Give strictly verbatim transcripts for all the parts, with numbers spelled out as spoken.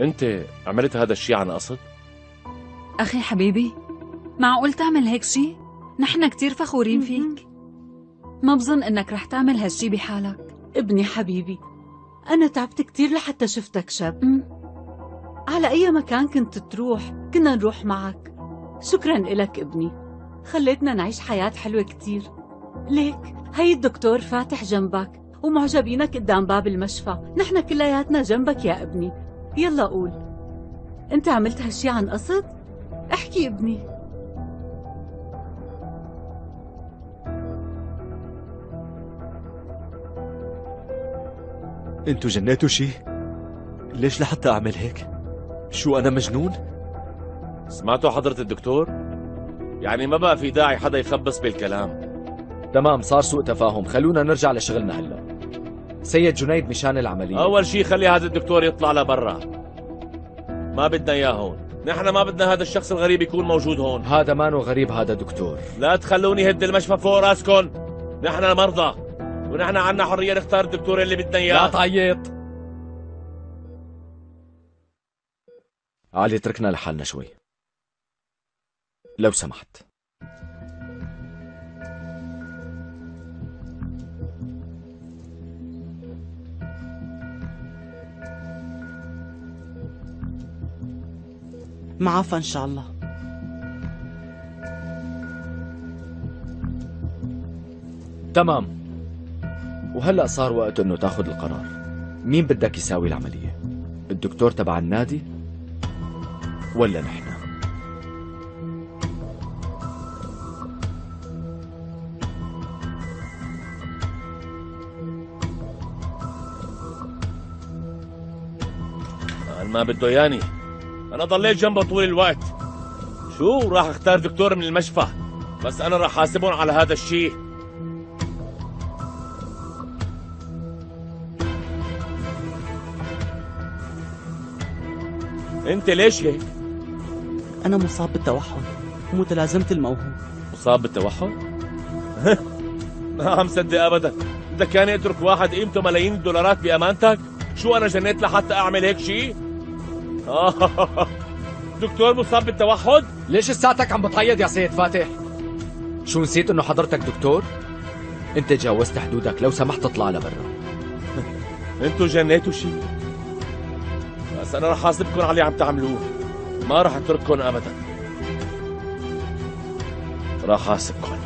انت عملت هذا الشيء عن قصد؟ اخي حبيبي، معقول تعمل هيك شيء؟ نحن كتير فخورين فيك. ما بظن انك رح تعمل هالشي بحالك. ابني حبيبي، انا تعبت كتير لحتى شفتك شاب. مم. على اي مكان كنت تروح كنا نروح معك. شكرا لك ابني، خليتنا نعيش حياة حلوة كتير. ليك هي الدكتور فاتح جنبك ومعجبينك قدام باب المشفى، نحن كلياتنا جنبك يا ابني. يلا قول، انت عملت هالشي عن قصد؟ احكي ابني. انتو جنيتوا شي؟ ليش لحتى اعمل هيك؟ شو انا مجنون؟ سمعتوا حضرة الدكتور؟ يعني ما بقى في داعي حدا يخبص بالكلام. تمام، صار سوء تفاهم، خلونا نرجع لشغلنا هلا. سيد جنيد مشان العملية. اول شي خلي هذا الدكتور يطلع لبرا، ما بدنا اياه هون. نحن ما بدنا هذا الشخص الغريب يكون موجود هون. هذا مانو غريب، هذا دكتور. لا تخلوني هد المشفى فوق راسكن، نحن مرضى ونحن عنا حرية نختار الدكتور اللي بدنا اياه. لا تعيط. علي تركنا لحالنا شوي لو سمحت. معافى ان شاء الله. تمام، وهلأ صار وقت انه تاخذ القرار. مين بدك يساوي العملية؟ الدكتور تبع النادي ولا نحن؟ قال ما بده ياني، انا ضليت جنبه طول الوقت. شو راح اختار دكتور من المشفى؟ بس انا راح حاسبهم على هذا الشيء. انت ليش هيك؟ انا مصاب بالتوحد ومتلازمة الموهوم. مصاب بالتوحد؟ ما عم صدق ابدا، بدك كان يترك واحد قيمته ملايين الدولارات بامانتك؟ شو انا جنيت لحتى اعمل هيك شيء؟ دكتور مصاب بالتوحد؟ ليش لساتك عم بتعيط يا سيد فاتح؟ شو نسيت انه حضرتك دكتور؟ انت تجاوزت حدودك، لو سمحت اطلع لبرا. انتوا جنيتوا شيء؟ بس أنا رح أحاسبكم على اللي عم تعملوه، ما رح أترككم أبداً. رح أحاسبكم،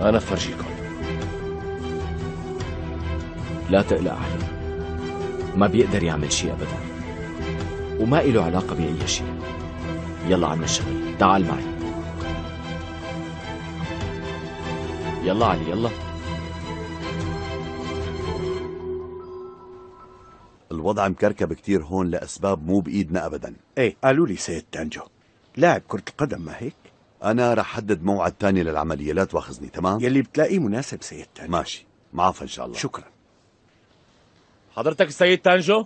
أنا فرجيكم. لا تقلق علي، ما بيقدر يعمل شيء أبداً وما إله علاقة بأي شيء. يلا عنا الشغل، تعال معي. يلا علي يلا. الوضع مكركب كتير هون لأسباب مو بإيدنا أبداً. إيه قالوا لي سيد تانجو لاعب كرة القدم، ما هيك؟ أنا رح حدد موعد تاني للعملية، لا تواخذني. تمام؟ يلي بتلاقيه مناسب سيد تانجو. ماشي، معافى إن شاء الله. شكراً. حضرتك السيد تانجو؟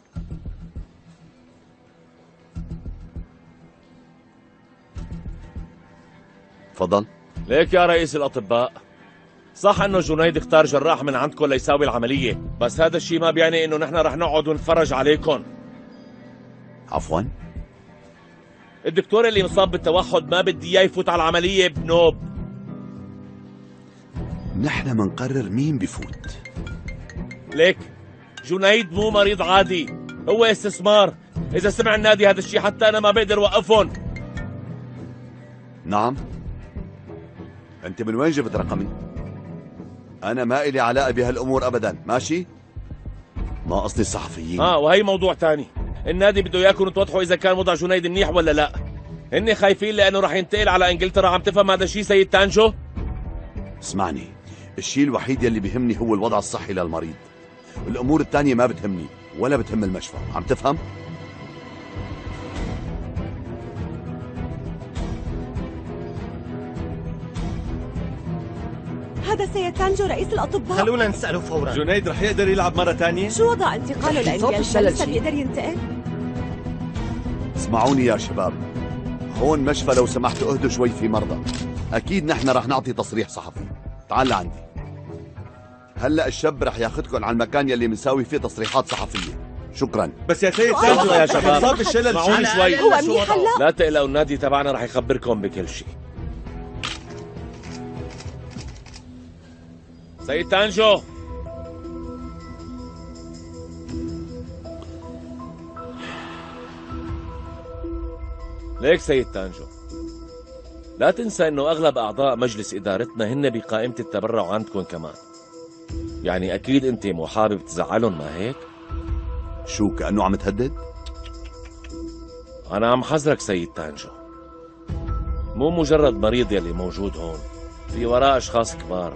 تفضل. ليك يا رئيس الأطباء، صح انه جنيد اختار جراح من عندكم ليساوي العملية، بس هذا الشيء ما بيعني انه نحن رح نقعد ونتفرج عليكم. عفوا؟ الدكتور اللي مصاب بالتوحد ما بدي اياه يفوت على العملية بنوب. نحن منقرر مين بفوت. ليك جنيد مو مريض عادي، هو استثمار. إذا سمع النادي هذا الشيء حتى أنا ما بقدر وقفهم. نعم؟ أنت من وين جبت رقمي؟ أنا ما إلي علاقة بهالأمور أبداً، ماشي؟ ناقصني الصحفيين. آه، وهي موضوع تاني. النادي بده إياكم توضحوا إذا كان وضع جنيد منيح ولا لأ. هن خايفين لأنه رح ينتقل على إنجلترا، عم تفهم هذا الشيء سيد تانجو؟ اسمعني، الشيء الوحيد يلي بيهمني هو الوضع الصحي للمريض. الأمور التانية ما بتهمني ولا بتهم المشفى، عم تفهم؟ هذا سيد تانجو رئيس الأطباء، خلونا نسأله فورا. جنيد رح يقدر يلعب مرة تانية؟ شو وضع انتقاله لإنجلترا؟ لسه بيقدر ينتقل؟ اسمعوني يا شباب، هون مشفى، لو سمحتوا اهدوا شوي، في مرضى. أكيد نحن رح نعطي تصريح صحفي. تعال لعندي. هلا الشاب رح ياخذكم على المكان يلي بنساوي فيه تصريحات صحفية، شكرا. بس يا سيد تاجر يا شباب صاب الشلل شوي. هو منيح هلا؟ لا تقلقوا، النادي تبعنا رح يخبركم بكل شيء. سيد تانجو، ليك سيد تانجو، لا تنسى انه اغلب اعضاء مجلس ادارتنا هن بقائمة التبرع عندكم كمان، يعني اكيد انت مو حابب تزعلهم، ما هيك؟ شو كأنه عم تهدد؟ انا عم حذرك سيد تانجو، مو مجرد مريض يلي موجود هون، في وراه اشخاص كبار.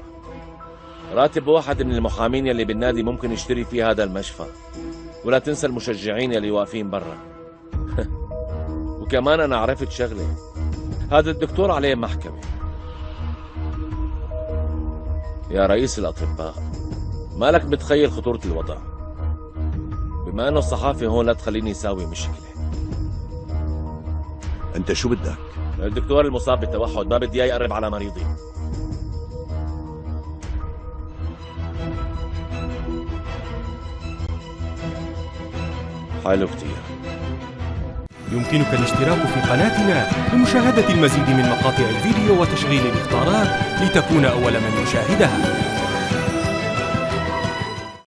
راتب واحد من المحامين يلي بالنادي ممكن يشتري فيه هذا المشفى، ولا تنسى المشجعين يلي واقفين برا. وكمان انا عرفت شغله، هذا الدكتور عليه محكمة. يا رئيس الأطباء، مالك متخيل خطورة الوضع؟ بما أنه الصحافة هون لا تخليني ساوي مشكلة. أنت شو بدك؟ الدكتور المصاب بالتوحد، ما بدي إياه يقرب على مريضي. حلو كتير. يمكنك الاشتراك في قناتنا لمشاهدة المزيد من مقاطع الفيديو وتشغيل الاخطارات لتكون أول من يشاهدها.